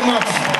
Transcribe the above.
very much.